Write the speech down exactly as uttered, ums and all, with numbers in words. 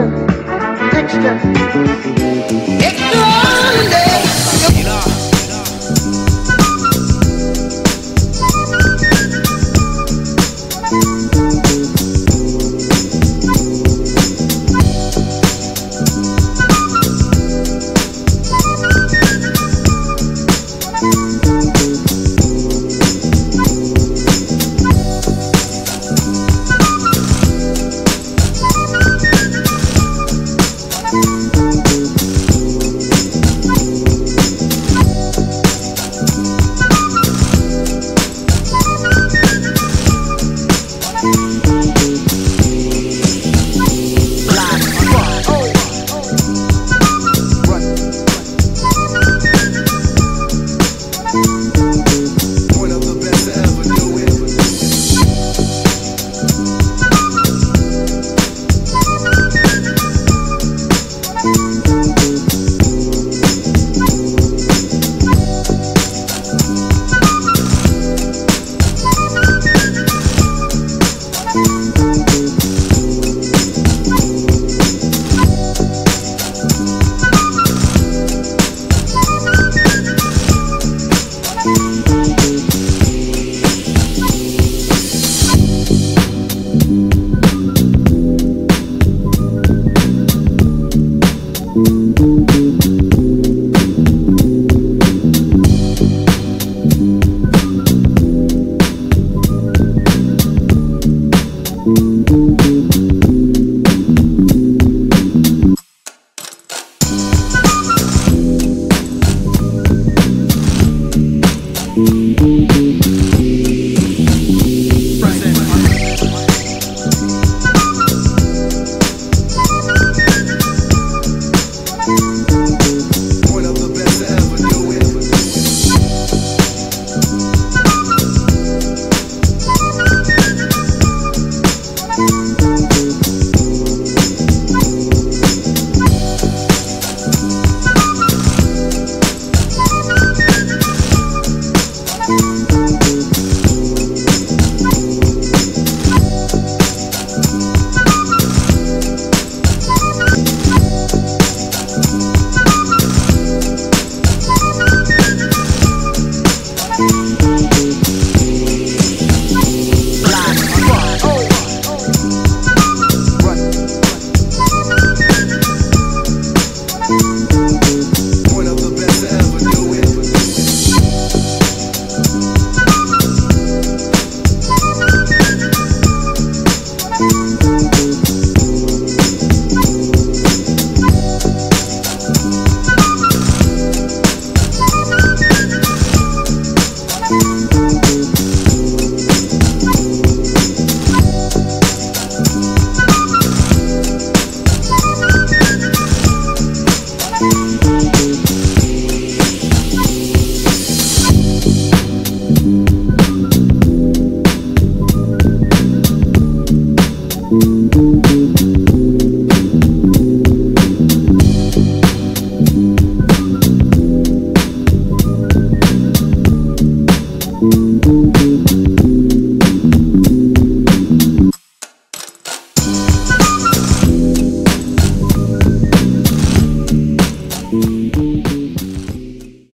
Texture, texture. It's Monday. Thank you.